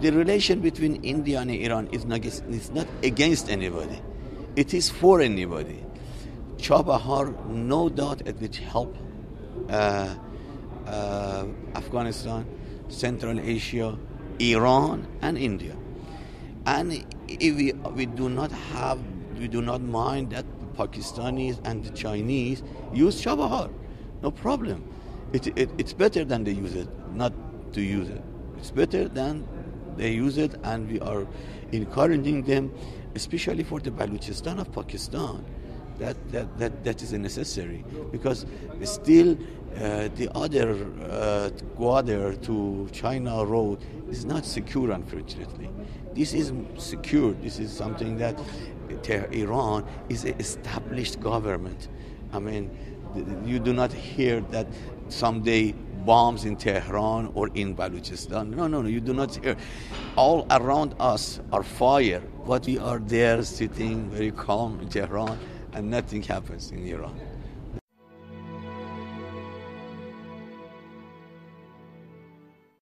The relation between India and Iran is not against anybody. It is for anybody. Chabahar, no doubt, it will help Afghanistan, Central Asia, Iran, and India. And if we do not mind that Pakistanis and the Chinese use Chabahar. No problem. It's better than they use it, not to use it. It's better than they use it, and we are encouraging them, especially for the Balochistan of Pakistan, that is necessary, because still the other Gwadar to China road is not secure, unfortunately. This is secure. This is something that Iran is an established government. I mean, you do not hear that someday bombs in Tehran or in Balochistan. No, you do not hear. All around us are fire, but we are there sitting very calm in Tehran, and nothing happens in Iran.